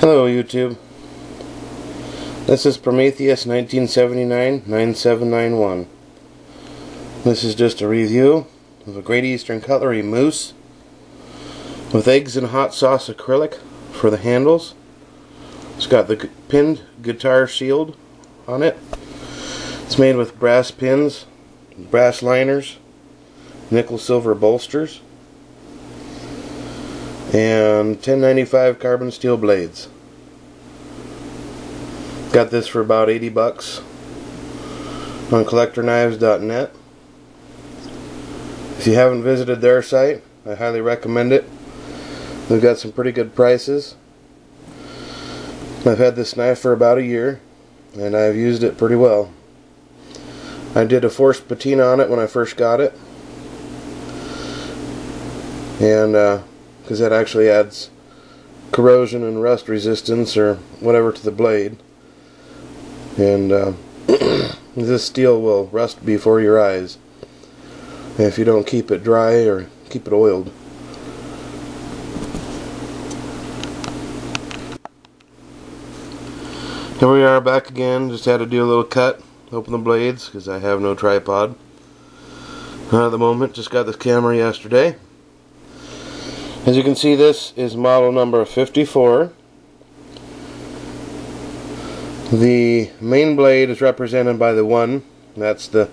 Hello YouTube, this is Prometheus 1979-9791. This is just a review of a Great Eastern Cutlery moose with eggs and hot sauce acrylic for the handles. It's got the pinned guitar shield on it. It's made with brass pins, brass liners, nickel silver bolsters, and 1095 carbon steel blades. Got this for about $80 on collectorknives.net. If you haven't visited their site, I highly recommend it. They've got some pretty good prices. I've had this knife for about a year and I've used it pretty well. I did a forced patina on it when I first got it, and because that actually adds corrosion and rust resistance or whatever to the blade, and this steel will rust before your eyes if you don't keep it dry or keep it oiled. Here we are back again. Just had to do a little cut, open the blades, because I have no tripod at the moment. Just got this camera yesterday. As you can see, this is model number 54. The main blade is represented by the 1. That's the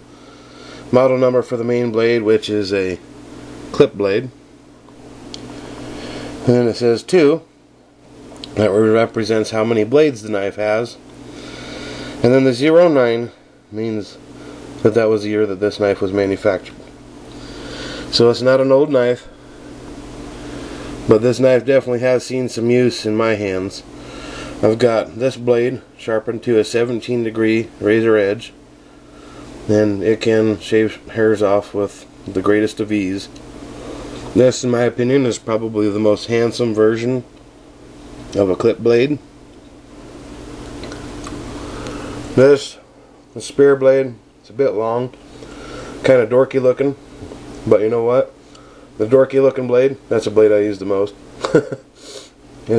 model number for the main blade, which is a clip blade. And then it says 2. That represents how many blades the knife has. And then the 09 means that that was the year that this knife was manufactured. So it's not an old knife. But this knife definitely has seen some use in my hands. I've got this blade sharpened to a 17-degree razor edge, and it can shave hairs off with the greatest of ease. This, in my opinion, is probably the most handsome version of a clip blade. This, the spear blade, it's a bit long, kind of dorky looking, but you know what? The dorky looking blade, that's the blade I use the most. It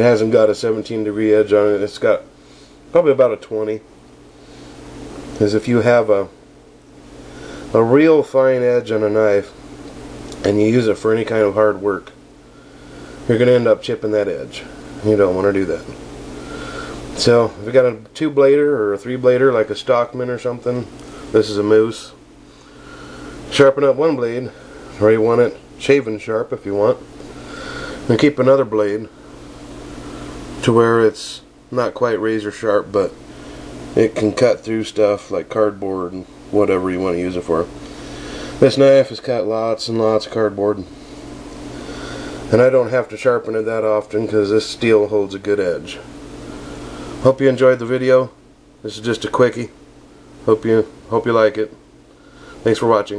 hasn't got a 17-degree edge on it. It's got probably about a 20. Because if you have a real fine edge on a knife and you use it for any kind of hard work, you're going to end up chipping that edge. You don't want to do that. So if you got a 2-blader or a 3-blader like a Stockman or something, this is a moose. Sharpen up one blade where you want it shaven sharp if you want, and keep another blade to where it's not quite razor sharp, but it can cut through stuff like cardboard and whatever you want to use it for. This knife has cut lots and lots of cardboard, and I don't have to sharpen it that often because this steel holds a good edge. Hope you enjoyed the video. This is just a quickie. Hope you like it. Thanks for watching.